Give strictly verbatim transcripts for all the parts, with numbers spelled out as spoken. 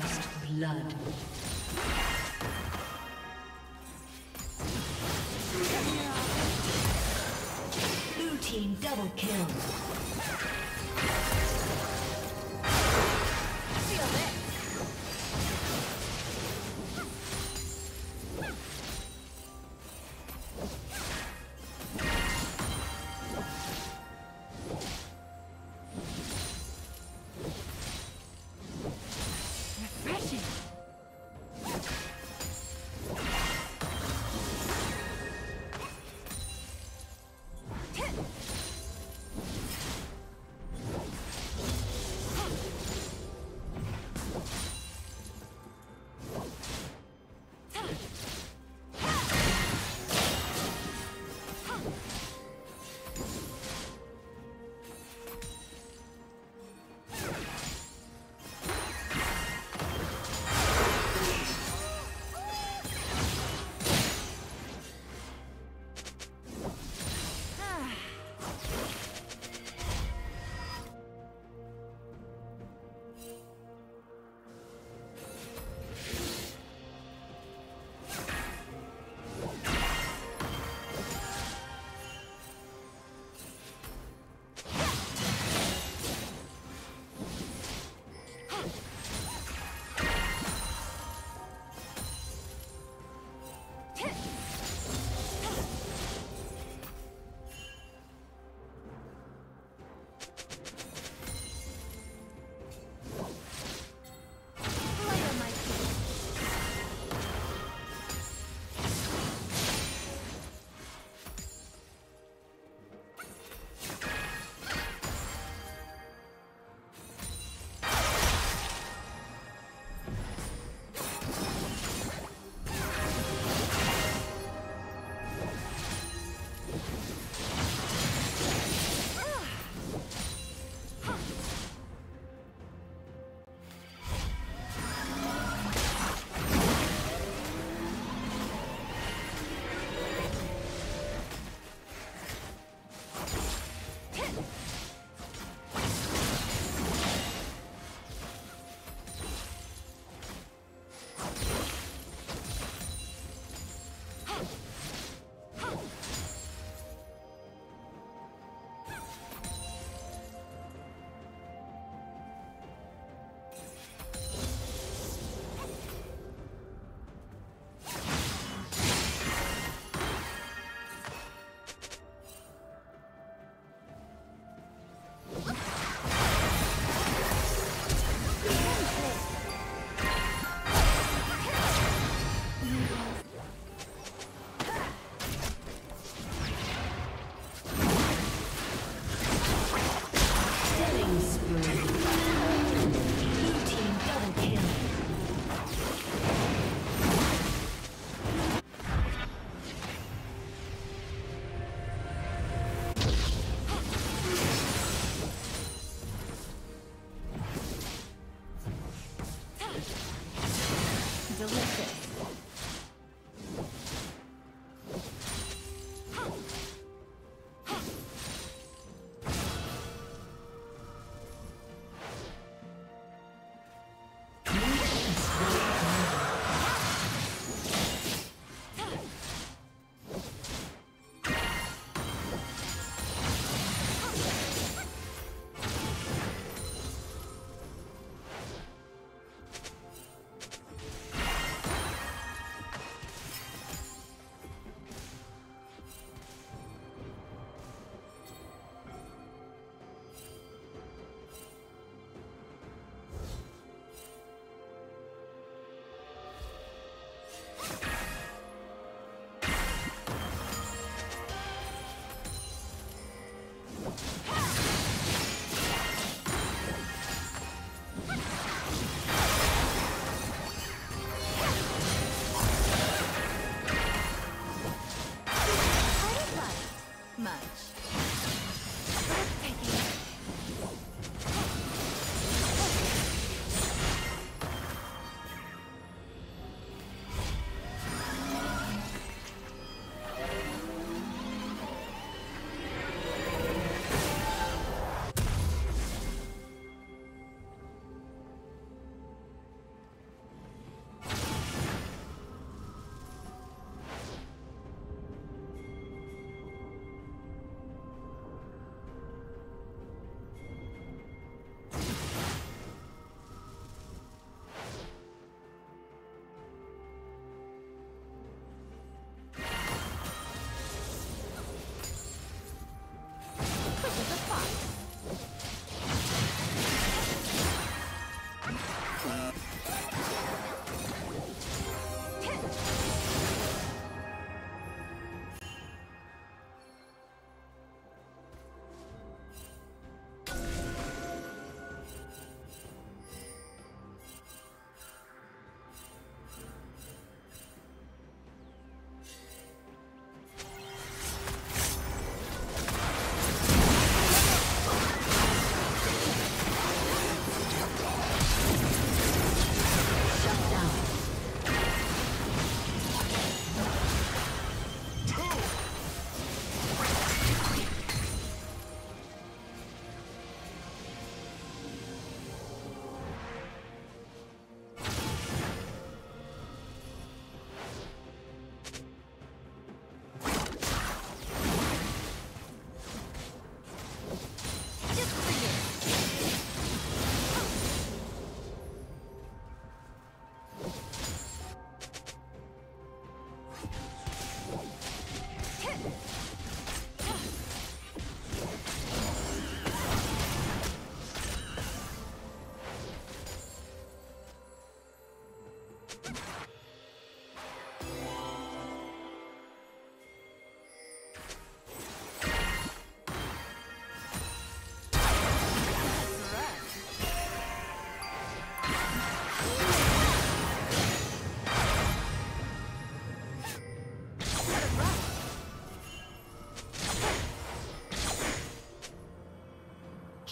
First blood. Blue team double kill.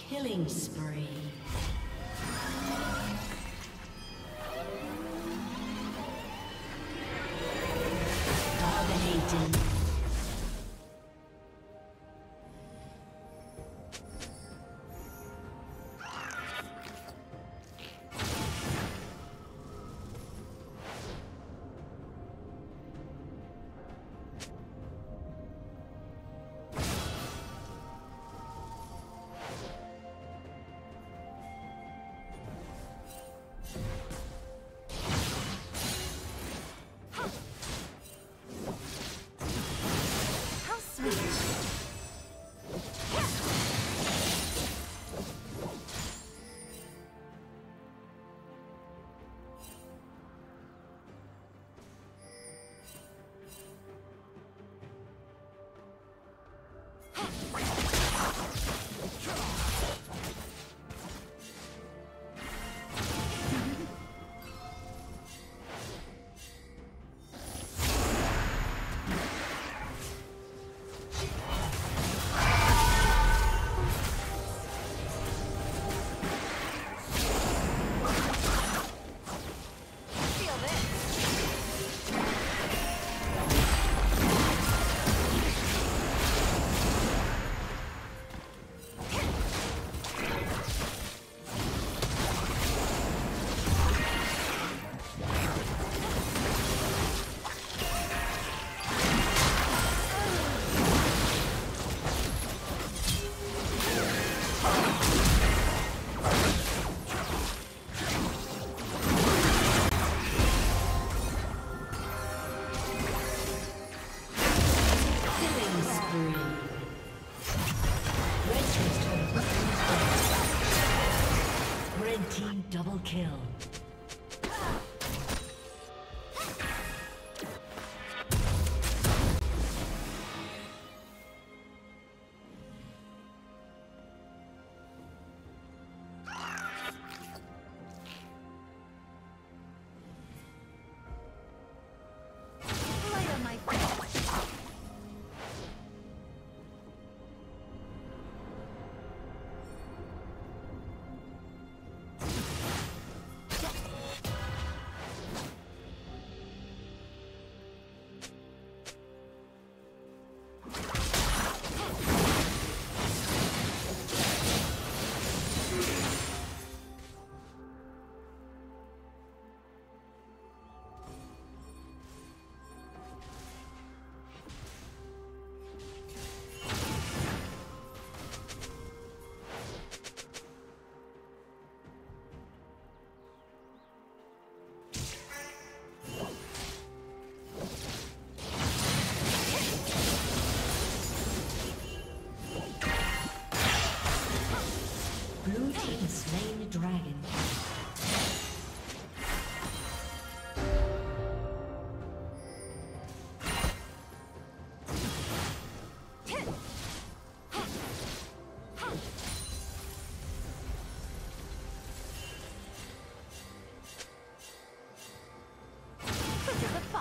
Killing spree. Dominating. Kill.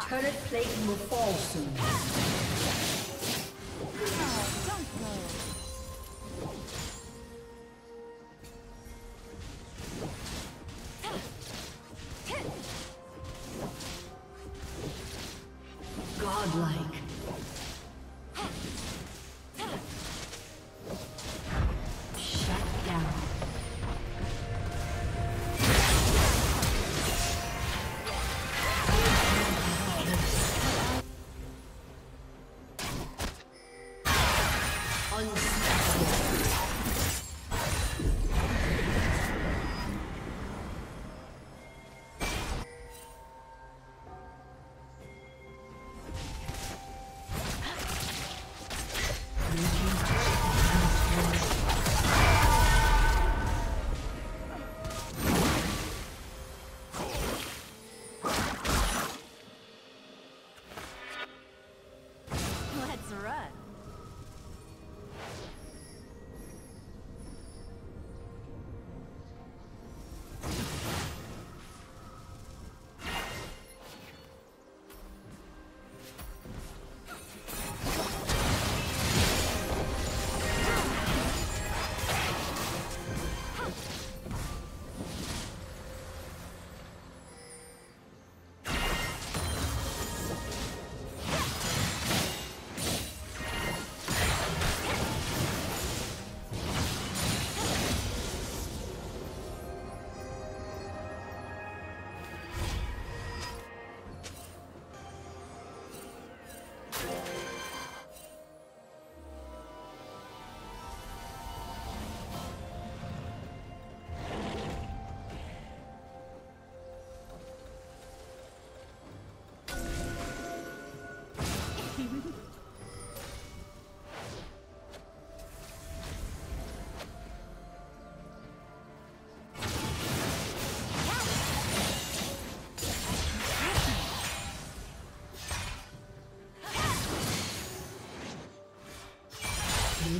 Turret plating will fall soon. Oh, godlike.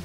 Blue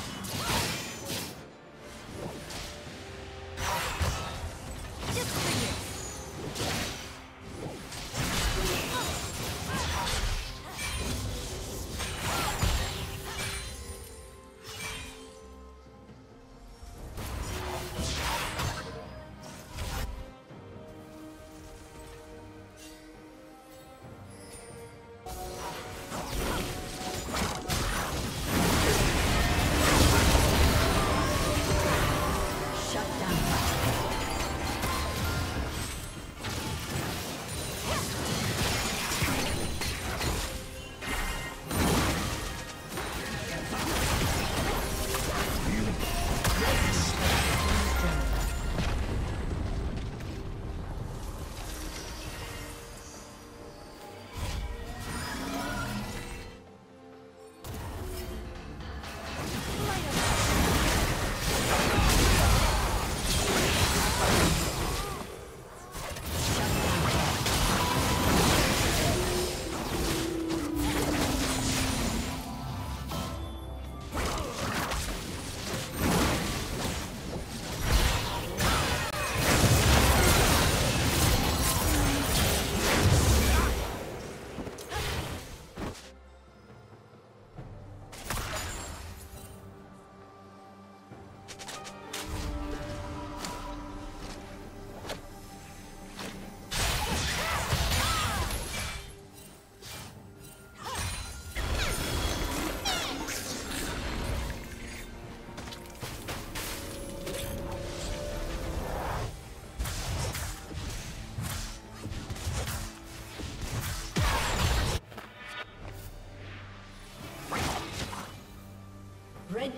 Red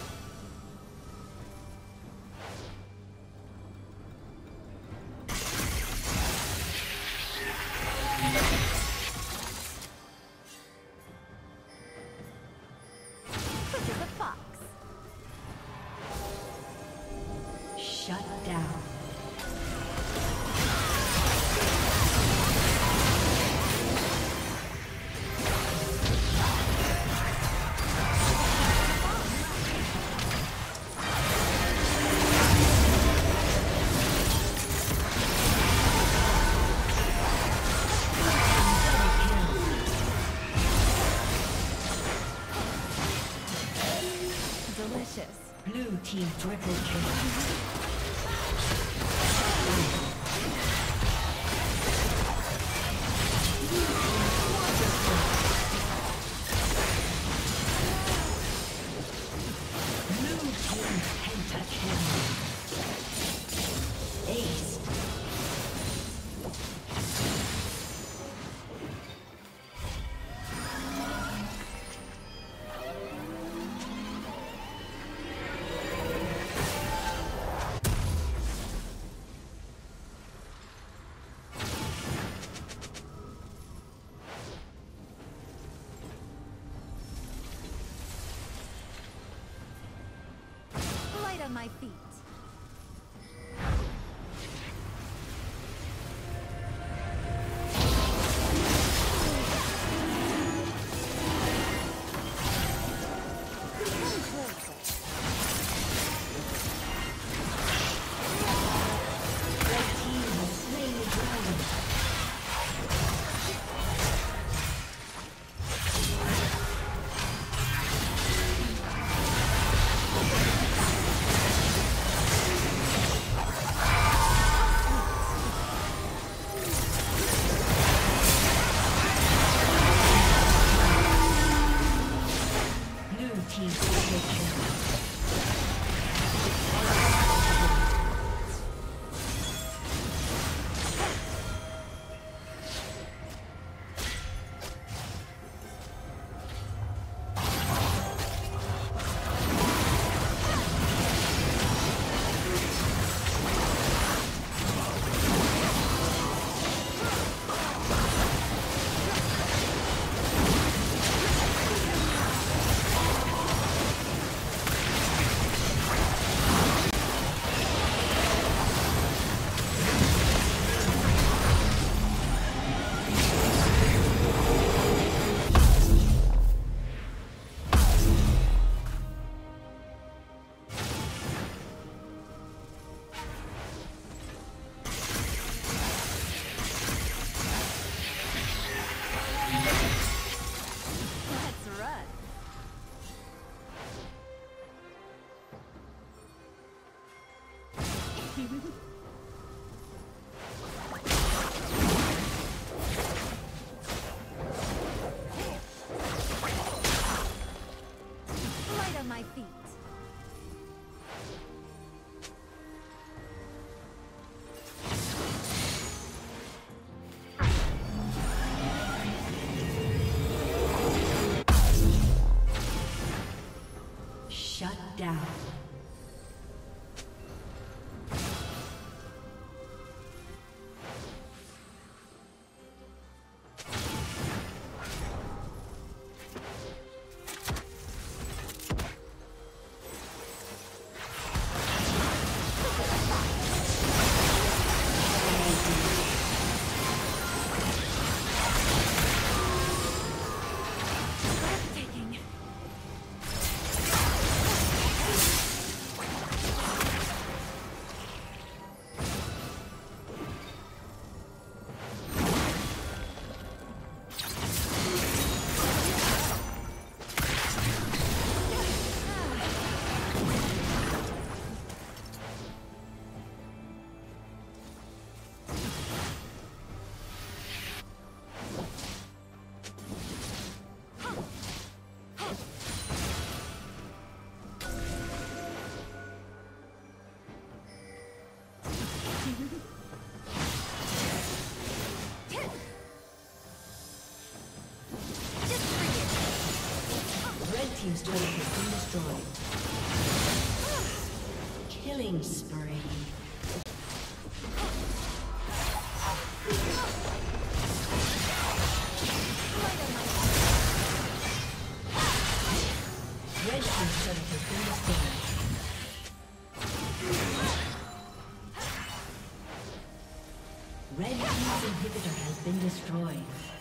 Blue team triple kill. My feet. Killing spree. Red team's inhibitor has been destroyed.